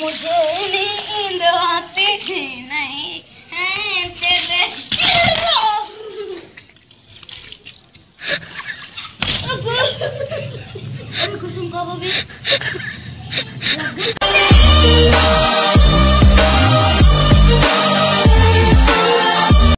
मुझे नींद आती ही नहीं है तेरे अब कुछ उनका वो भी